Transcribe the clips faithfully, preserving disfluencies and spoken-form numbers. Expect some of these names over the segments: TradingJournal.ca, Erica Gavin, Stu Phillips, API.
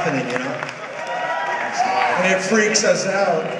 happening, you know? And it freaks us out.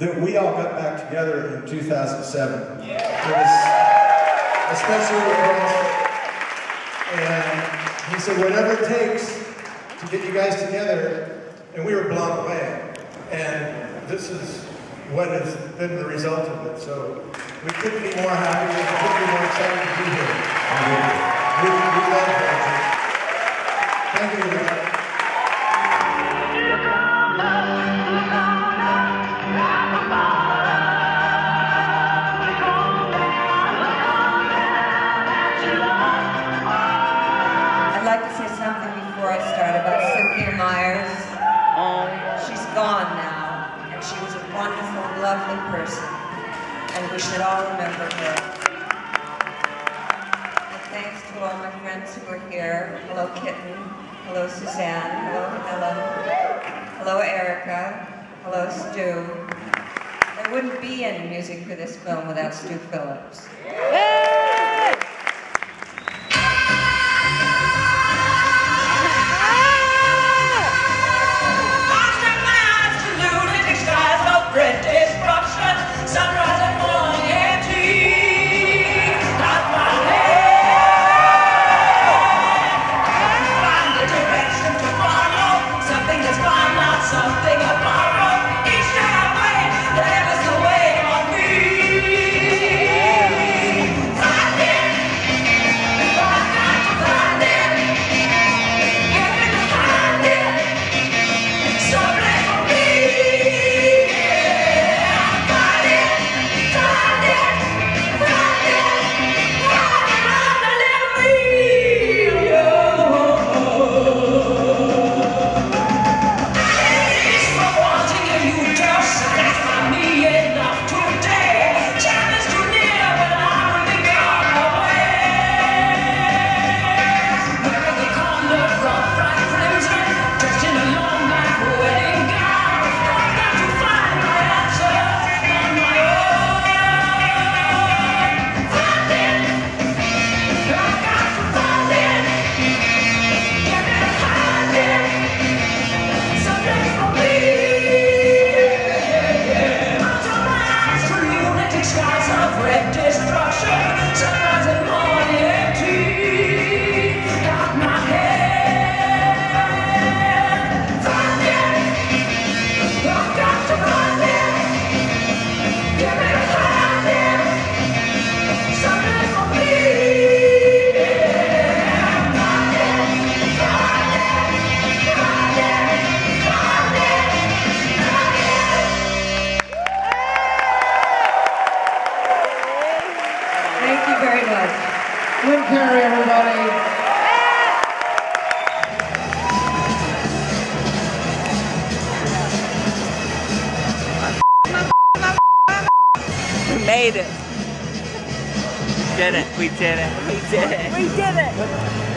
That we all got back together in two thousand seven. Yeah. It was a special event, and he said, whatever it takes to get you guys together, and we were blown away. And this is what has been the result of it. So we couldn't be more happy, we couldn't be more excited to be here. We, we love that. Thank you, everybody. Lovely person, and we should all remember her. And thanks to all my friends who are here. Hello, Kitten. Hello, Suzanne. Hello, Camilla. Hello, Erica. Hello, Stu. There wouldn't be any music for this film without Stu Phillips. Something about love, something about love, each day I wait, there is a way on me. made it. We did it. We did it. We did it. We did it.